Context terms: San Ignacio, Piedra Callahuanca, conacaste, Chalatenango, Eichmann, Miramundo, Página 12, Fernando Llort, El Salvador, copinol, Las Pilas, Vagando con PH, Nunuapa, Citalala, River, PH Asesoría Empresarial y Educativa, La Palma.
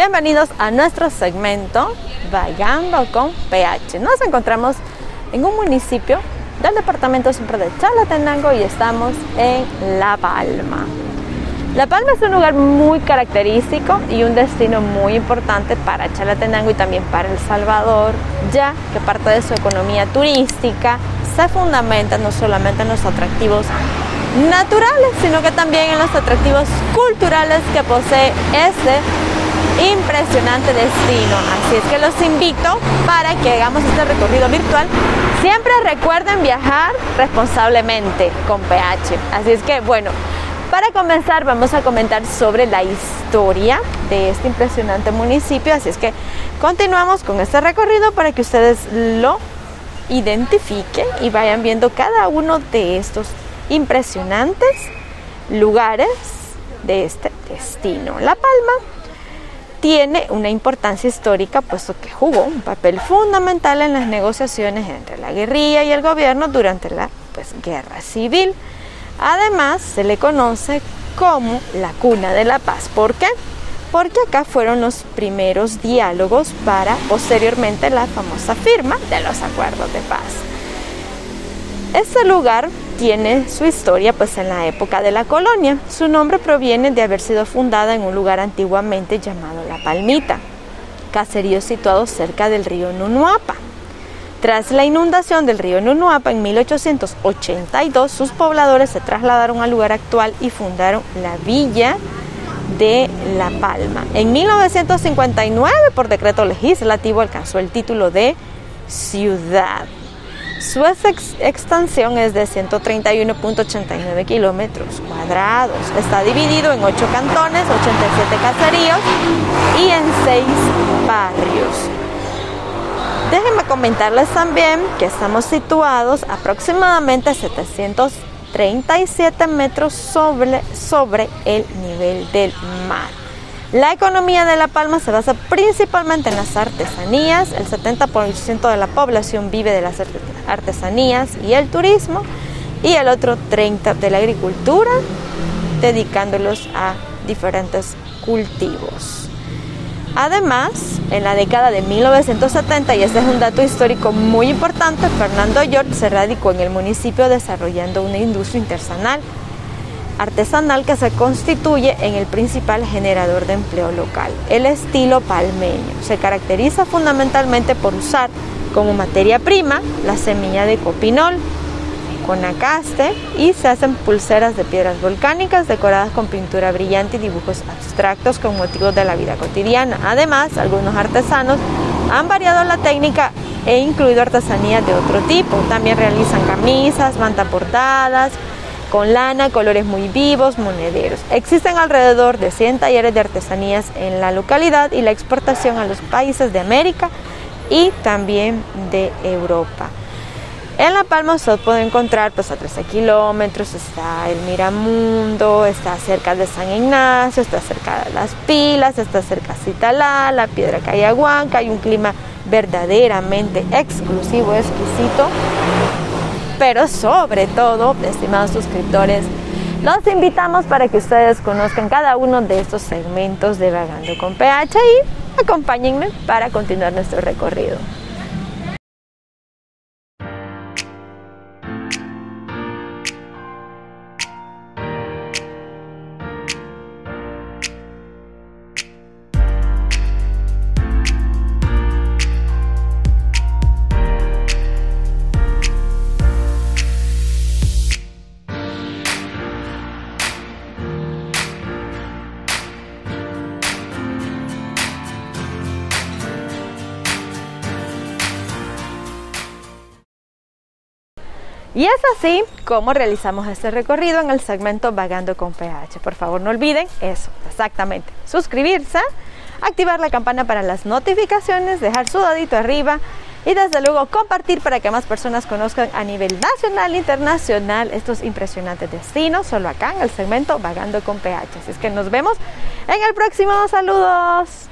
Bienvenidos a nuestro segmento Vagando con PH. Nos encontramos en un municipio del departamento siempre de Chalatenango y estamos en La Palma. La Palma es un lugar muy característico y un destino muy importante para Chalatenango y también para El Salvador, ya que parte de su economía turística se fundamenta no solamente en los atractivos naturales, sino que también en los atractivos culturales que posee este impresionante destino. Así es que los invito para que hagamos este recorrido virtual. Siempre recuerden viajar responsablemente con PH. Así es que bueno, para comenzar vamos a comentar sobre la historia de este impresionante municipio. Así es que continuamos con este recorrido para que ustedes lo identifiquen y vayan viendo cada uno de estos impresionantes lugares de este destino. La Palma tiene una importancia histórica, puesto que jugó un papel fundamental en las negociaciones entre la guerrilla y el gobierno durante la guerra civil. Además, se le conoce como la cuna de la paz. ¿Por qué? Porque acá fueron los primeros diálogos para posteriormente la famosa firma de los acuerdos de paz. Este lugar tiene su historia en la época de la colonia. Su nombre proviene de haber sido fundada en un lugar antiguamente llamado La Palmita, caserío situado cerca del río Nunuapa. Tras la inundación del río Nunuapa en 1882, sus pobladores se trasladaron al lugar actual y fundaron la Villa de La Palma. En 1959, por decreto legislativo, alcanzó el título de ciudad. Su extensión es de 131.89 kilómetros cuadrados. Está dividido en 8 cantones, 87 caseríos y en 6 barrios. Déjenme comentarles también que estamos situados aproximadamente a 737 metros sobre el nivel del mar. La economía de La Palma se basa principalmente en las artesanías. El 70% de la población vive de las artesanías y el turismo, y el otro 30% de la agricultura, dedicándolos a diferentes cultivos. Además, en la década de 1970, y este es un dato histórico muy importante, Fernando Llort se radicó en el municipio desarrollando una industria artesanal que se constituye en el principal generador de empleo local. El estilo palmeño se caracteriza fundamentalmente por usar como materia prima la semilla de copinol, conacaste, y se hacen pulseras de piedras volcánicas decoradas con pintura brillante y dibujos abstractos con motivos de la vida cotidiana. Además, algunos artesanos han variado la técnica e incluido artesanías de otro tipo. También realizan camisas, mantaportadas con lana, colores muy vivos, monederos. Existen alrededor de 100 talleres de artesanías en la localidad y la exportación a los países de América y también de Europa. En La Palma usted puede encontrar a 13 kilómetros, está el Miramundo, está cerca de San Ignacio, está cerca de Las Pilas, está cerca de Citalala, la Piedra Callahuanca. Hay un clima verdaderamente exclusivo, exquisito. Pero sobre todo, estimados suscriptores, los invitamos para que ustedes conozcan cada uno de estos segmentos de Vagando con PH y acompáñenme para continuar nuestro recorrido. Y es así como realizamos este recorrido en el segmento Vagando con PH. Por favor, no olviden eso, exactamente, suscribirse, activar la campana para las notificaciones, dejar su dedito arriba y desde luego compartir para que más personas conozcan a nivel nacional e internacional estos impresionantes destinos, solo acá en el segmento Vagando con PH. Así es que nos vemos en el próximo. Saludos.